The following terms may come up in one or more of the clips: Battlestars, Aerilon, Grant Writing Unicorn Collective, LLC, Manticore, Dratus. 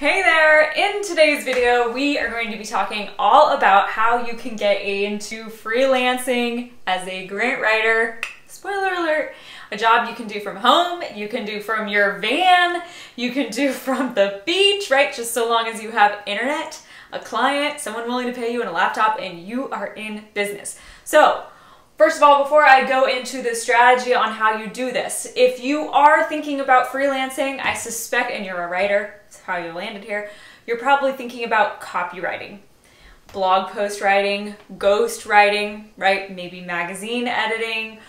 Hey there! In today's video, we are going to be talking all about how you can get into freelancing as a grant writer. Spoiler alert! A job you can do from home, you can do from your van, you can do from the beach, right? Just so long as you have internet, a client, someone willing to pay you, and a laptop, and you are in business. So, first of all, before I go into the strategy on how you do this, if you are thinking about freelancing, I suspect, and you're a writer, that's how you landed here, you're probably thinking about copywriting, blog post writing, ghost writing, right? Maybe magazine editing,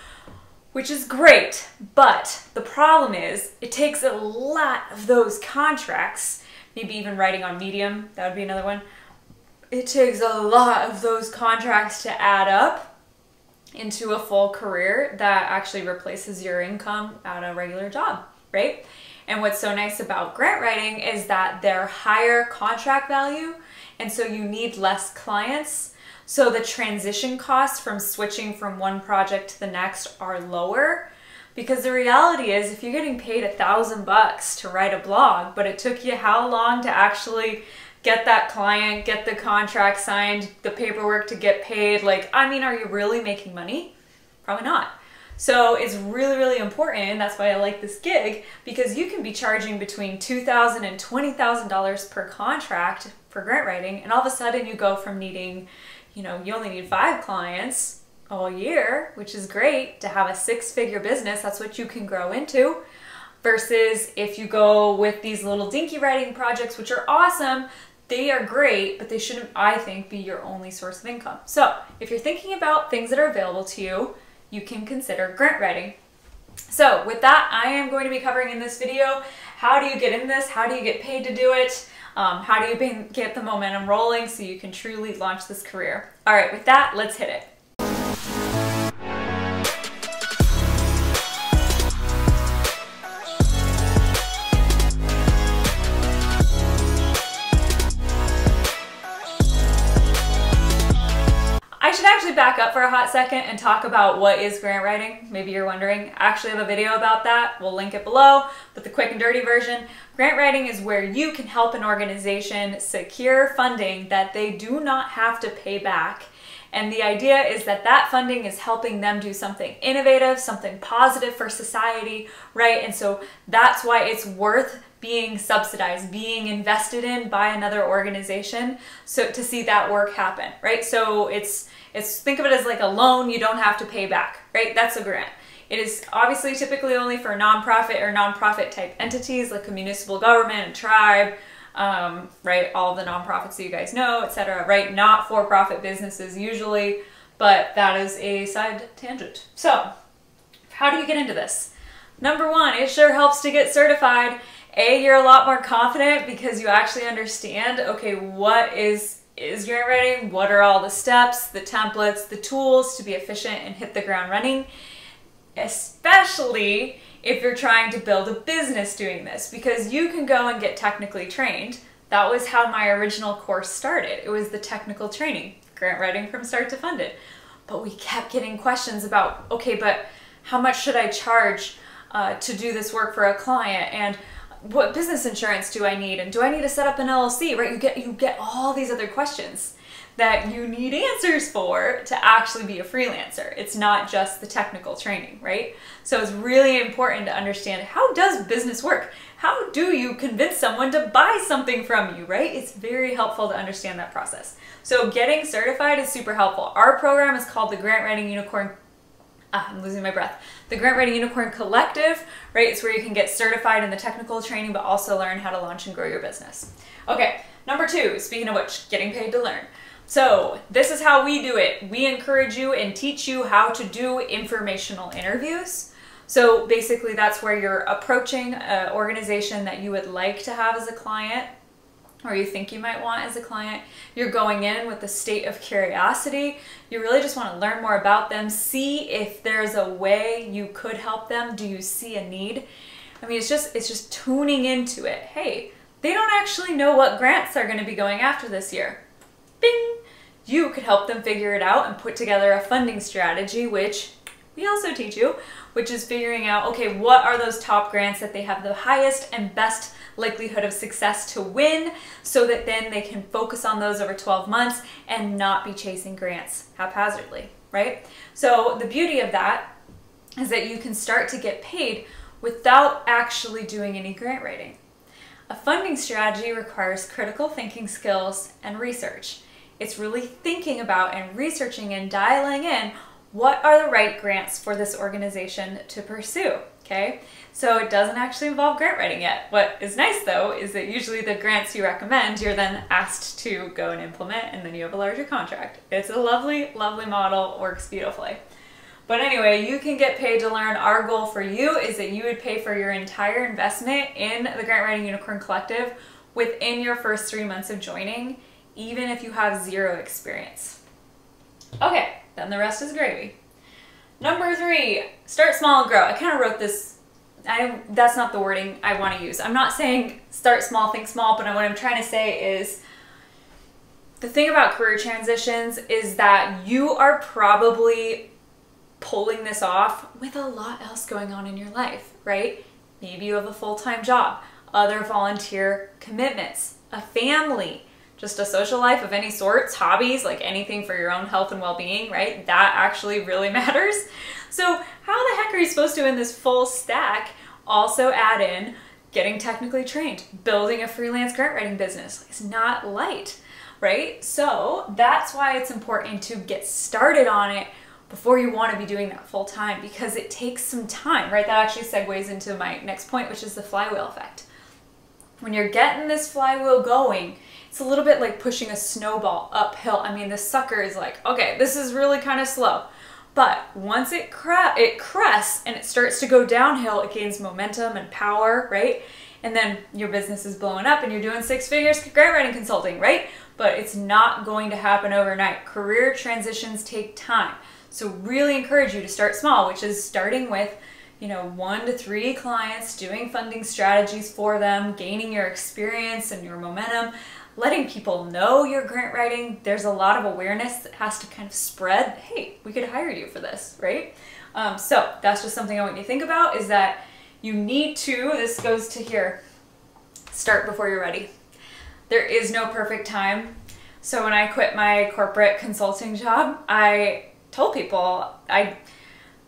which is great, but the problem is it takes a lot of those contracts, maybe even writing on Medium, that would be another one. It takes a lot of those contracts to add up into a full career that actually replaces your income at a regular job, right? And what's so nice about grant writing is that they're higher contract value, and so you need less clients. So the transition costs from switching from one project to the next are lower, because the reality is if you're getting paid $1,000 to write a blog, but it took you how long to actually get that client, get the contract signed, the paperwork to get paid. Like, I mean, are you really making money? Probably not. So it's really, really important. That's why I like this gig, because you can be charging between $2,000 and $20,000 per contract for grant writing. And all of a sudden you go from needing, you know, you only need 5 clients all year, which is great, to have a 6-figure business. That's what you can grow into. Versus if you go with these little dinky writing projects, which are awesome, they are great, but they shouldn't, I think, be your only source of income. So if you're thinking about things that are available to you, you can consider grant writing. So with that, I am going to be covering in this video, how do you get in this? How do you get paid to do it? How do you get the momentum rolling so you can truly launch this career? All right, with that, let's hit it. Back up for a hot second and talk about what is grant writing. Maybe you're wondering. I actually have a video about that. We'll link it below, but the quick and dirty version. Grant writing is where you can help an organization secure funding that they do not have to pay back. And the idea is that that funding is helping them do something innovative, something positive for society, right? And so that's why it's worth being subsidized, being invested in by another organization, so to see that work happen, right? So it's think of it as like a loan you don't have to pay back, right? That's a grant. It is obviously typically only for nonprofit or nonprofit type entities like a municipal government, a tribe, right? All the nonprofits that you guys know, etc., right? Not for-profit businesses usually, but that is a side tangent. So how do you get into this? Number one, it sure helps to get certified. A, you're a lot more confident because you actually understand, okay, what is grant writing? What are all the steps, the templates, the tools to be efficient and hit the ground running? Especially if you're trying to build a business doing this, because you can go and get technically trained. That was how my original course started. It was the technical training, grant writing from start to funded. But we kept getting questions about, okay, but how much should I charge to do this work for a client? And what business insurance do I need? And do I need to set up an LLC, right? You get all these other questions that you need answers for to actually be a freelancer. It's not just the technical training, right? So it's really important to understand, how does business work? How do you convince someone to buy something from you, right? It's very helpful to understand that process. So getting certified is super helpful. Our program is called the Grant Writing Unicorn I'm losing my breath. The Grant Writing Unicorn Collective, right? It's where you can get certified in the technical training, but also learn how to launch and grow your business. Okay, number two, speaking of which, getting paid to learn. So this is how we do it. We encourage you and teach you how to do informational interviews. So basically that's where you're approaching an organization that you would like to have as a client, or you think you might want as a client. You're going in with a state of curiosity. You really just want to learn more about them, see if there's a way you could help them. Do you see a need? I mean, it's just tuning into it. Hey, they don't actually know what grants are going to be going after this year. Bing! You could help them figure it out and put together a funding strategy, which we also teach you, which is figuring out, okay, what are those top grants that they have the highest and best likelihood of success to win, so that then they can focus on those over 12 months and not be chasing grants haphazardly, right? So the beauty of that is that you can start to get paid without actually doing any grant writing. A funding strategy requires critical thinking skills and research. It's really thinking about and researching and dialing in what are the right grants for this organization to pursue, okay? So it doesn't actually involve grant writing yet. What is nice though is that usually the grants you recommend, you're then asked to go and implement, and then you have a larger contract. It's a lovely, lovely model, works beautifully. But anyway, you can get paid to learn. Our goal for you is that you would pay for your entire investment in the Grant Writing Unicorn Collective within your first 3 months of joining, even if you have zero experience. Okay, then the rest is gravy. Number 3, start small and grow. I kind of wrote this, that's not the wording I want to use. I'm not saying start small, think small, but what I'm trying to say is, the thing about career transitions is that you are probably pulling this off with a lot else going on in your life, right? Maybe you have a full-time job, other volunteer commitments, a family, just a social life of any sorts, hobbies, like anything for your own health and well-being, right? That actually really matters. So how the heck are you supposed to, in this full stack, also add in getting technically trained, building a freelance grant writing business? It's not light, right? So that's why it's important to get started on it before you want to be doing that full time, because it takes some time, right? That actually segues into my next point, which is the flywheel effect. When you're getting this flywheel going, it's a little bit like pushing a snowball uphill. I mean, the sucker is like, okay, this is really kind of slow. But once it crests and it starts to go downhill, it gains momentum and power, right? And then your business is blowing up and you're doing 6 figures grant writing consulting, right? But it's not going to happen overnight. Career transitions take time. So really encourage you to start small, which is starting with, you know, 1 to 3 clients, doing funding strategies for them, gaining your experience and your momentum, letting people know your grant writing. There's a lot of awareness that has to kind of spread. Hey, we could hire you for this, right? So that's just something I want you to think about, is that you need to, this goes to here, start before you're ready. There is no perfect time. So when I quit my corporate consulting job, I told people I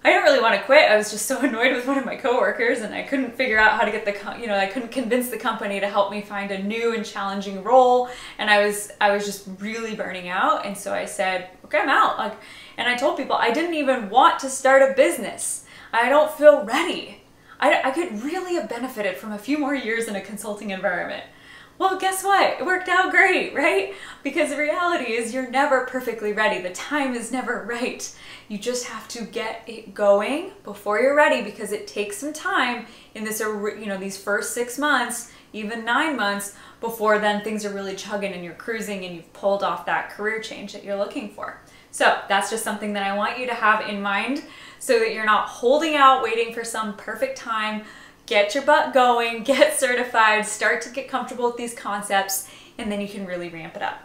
didn't really want to quit. I was just so annoyed with one of my coworkers, and I couldn't figure out how to get the, you know, I couldn't convince the company to help me find a new and challenging role, and I was just really burning out. And so I said, okay, I'm out. Like, and I told people I didn't even want to start a business. I don't feel ready. I could really have benefited from a few more years in a consulting environment. Well, guess what? It worked out great, right? Because the reality is you're never perfectly ready. The time is never right. You just have to get it going before you're ready, because it takes some time in this, you know, these first 6 months, even 9 months, before then things are really chugging and you're cruising and you've pulled off that career change that you're looking for. So that's just something that I want you to have in mind, so that you're not holding out, waiting for some perfect time. Get your butt going, get certified, start to get comfortable with these concepts, and then you can really ramp it up.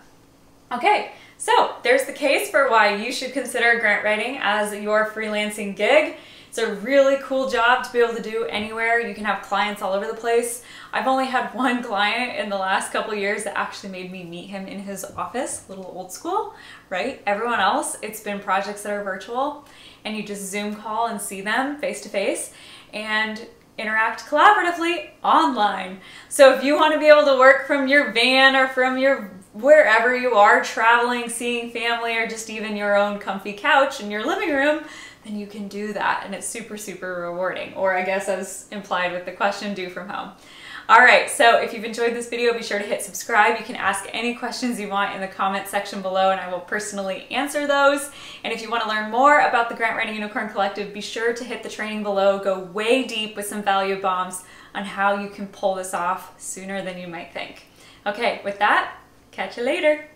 Okay, so there's the case for why you should consider grant writing as your freelancing gig. It's a really cool job to be able to do anywhere. You can have clients all over the place. I've only had one client in the last couple years that actually made me meet him in his office, a little old school, right? Everyone else, it's been projects that are virtual, and you just Zoom call and see them face to face, and interact collaboratively online. So if you want to be able to work from your van or from your wherever you are traveling, seeing family, or just even your own comfy couch in your living room, then you can do that, and it's super, super rewarding. Or I guess as implied with the question, do from home. All right, so if you've enjoyed this video, be sure to hit subscribe. You can ask any questions you want in the comment section below, and I will personally answer those. And if you want to learn more about the Grant Writing Unicorn Collective, be sure to hit the training below. Go way deep with some value bombs on how you can pull this off sooner than you might think. Okay, with that, catch you later.